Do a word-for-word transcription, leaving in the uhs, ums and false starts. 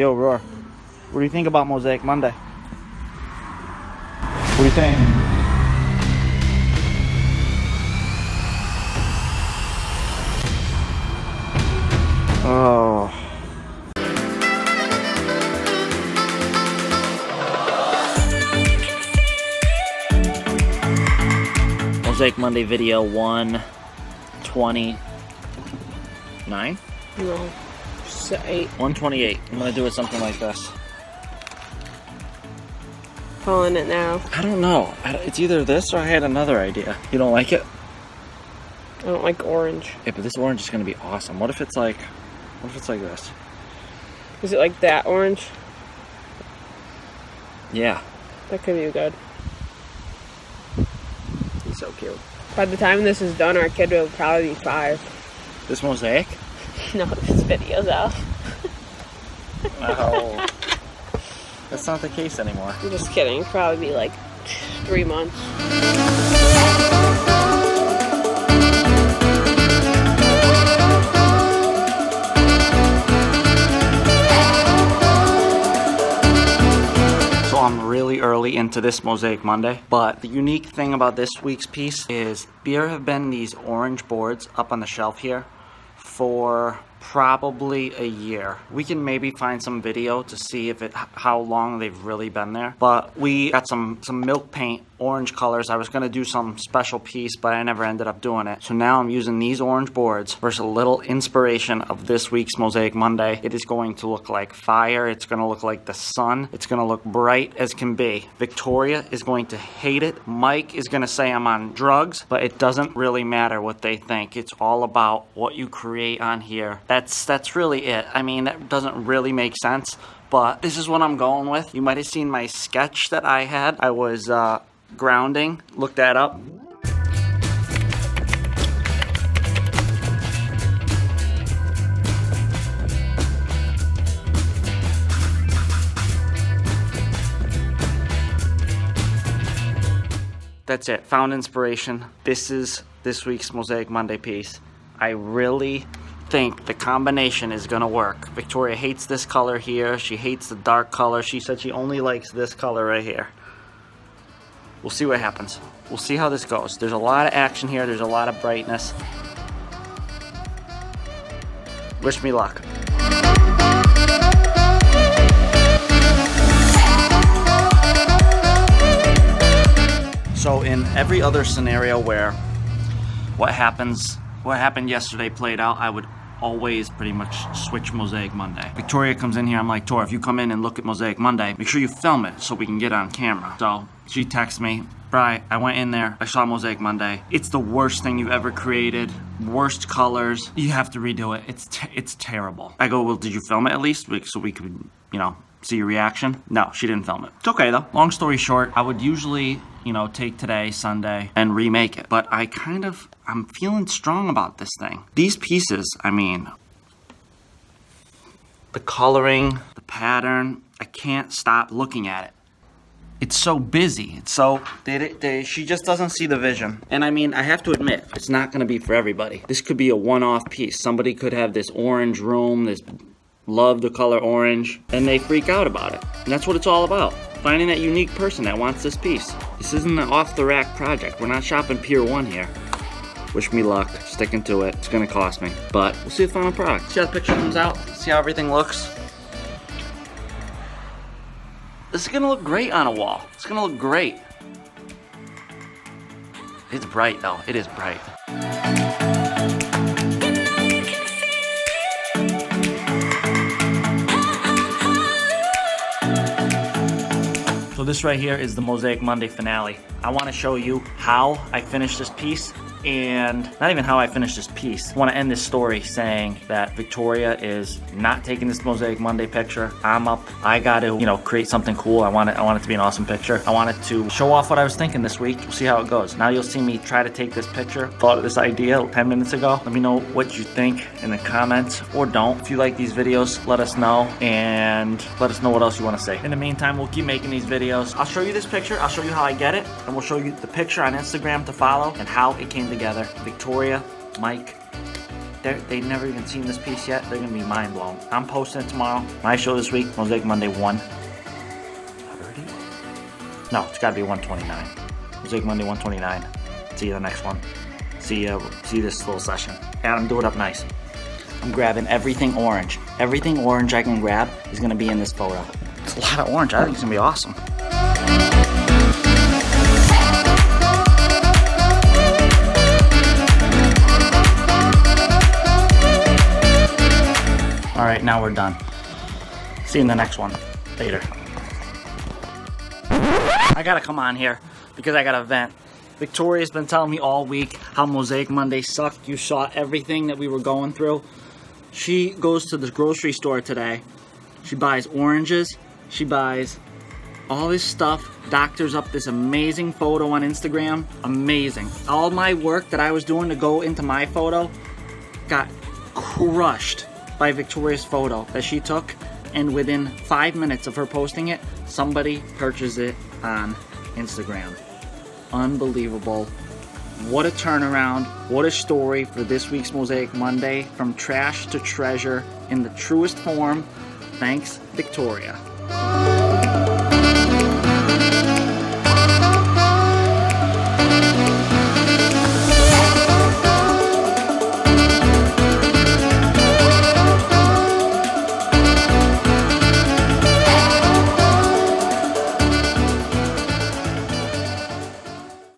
Yo, Roar, what do you think about Mosaic Monday? What do you think? Oh. Mosaic Monday video one twenty-nine? No. Eight. one twenty-eight. I'm gonna do it something like this. Calling it now. I don't know. It's either this or I had another idea. You don't like it? I don't like orange. Yeah, but this orange is gonna be awesome. What if it's like, what if it's like this? Is it like that orange? Yeah. That could be good. He's so cute. By the time this is done, our kid will probably be five. This mosaic? No, this video's out. No. That's not the case anymore. I'm just kidding. Probably be like three months. So I'm really early into this Mosaic Monday, but the unique thing about this week's piece is there have been these orange boards up on the shelf here for probably a year. We can maybe find some video to see if it how long they've really been there, but we got some some milk paint orange colors. I was going to do some special piece, but I never ended up doing it, so now I'm using these orange boards versus a little inspiration of this week's Mosaic Monday. It is going to look like fire. It's going to look like the sun. It's going to look bright as can be. Victoria is going to hate it. Mike is going to say I'm on drugs, but it doesn't really matter what they think. It's all about what you create on here. That's that's really it. I mean, that doesn't really make sense, but this is what I'm going with. You might have seen my sketch that I had. I was uh, grounding. Look that up. That's it. Found inspiration. This is this week's Mosaic Monday piece. I really think the combination is gonna work. Victoria hates this color here. She hates the dark color. She said she only likes this color right here. We'll see what happens. We'll see how this goes. There's a lot of action here. There's a lot of brightness. Wish me luck. So in every other scenario where what happens what happened yesterday played out, I would always pretty much switch Mosaic Monday. Victoria comes in here, I'm like, Tor, if you come in and look at Mosaic Monday, make sure you film it so we can get on camera. So she texts me, Bri, I went in there, I saw Mosaic Monday. It's the worst thing you've ever created, worst colors. You have to redo it, it's, t it's terrible. I go, well, did you film it at least? So we could, you know, see your reaction? No, she didn't film it. It's okay though. Long story short, I would usually, you know, take today, Sunday, and remake it. But I kind of, I'm feeling strong about this thing. These pieces, I mean, the coloring, the pattern, I can't stop looking at it. It's so busy. It's so, they, they, she just doesn't see the vision. And I mean, I have to admit, it's not gonna be for everybody. This could be a one-off piece. Somebody could have this orange room, this love the color orange, and they freak out about it. And that's what it's all about. Finding that unique person that wants this piece. This isn't an off-the-rack project. We're not shopping Pier one here. Wish me luck. Sticking to it. It's gonna cost me. But we'll see the final product. See how the picture comes out. See how everything looks. This is gonna look great on a wall. It's gonna look great. It's bright though. It is bright. So this right here is the Mosaic Monday finale. I want to show you how I finished this piece, and not even how I finished this piece. I want to end this story saying that Victoria is not taking this Mosaic Monday picture. I'm up. I got to, you know, create something cool. I want it. I want it to be an awesome picture. I wanted to show off what I was thinking this week. We'll see how it goes. Now you'll see me try to take this picture. Thought of this idea ten minutes ago. Let me know what you think in the comments, or don't. If you like these videos, let us know, and let us know what else you want to say. In the meantime, we'll keep making these videos. I'll show you this picture, I'll show you how I get it, and we'll show you the picture on Instagram to follow and how it came together. Victoria, Mike, they've never even seen this piece yet, they're gonna be mind blown. I'm posting it tomorrow. My show this week, Mosaic Monday one. thirty? No, it's gotta be one twenty-nine. Mosaic Monday one twenty-nine. See you the next one. See you, see this little session. Adam, do it up nice. I'm grabbing everything orange. Everything orange I can grab is gonna be in this photo. It's a lot of orange. I think it's gonna be awesome. All right, now we're done. See you in the next one. Later. I gotta come on here because I gotta vent. Victoria's been telling me all week how Mosaic Monday sucked. You saw everything that we were going through. She goes to the grocery store today. She buys oranges. She buys all this stuff. Doctors up this amazing photo on Instagram. Amazing. All my work that I was doing to go into my photo got crushed by Victoria's photo that she took, and within five minutes of her posting it, somebody purchased it on Instagram. Unbelievable. What a turnaround, what a story for this week's Mosaic Monday, from trash to treasure in the truest form. Thanks, Victoria.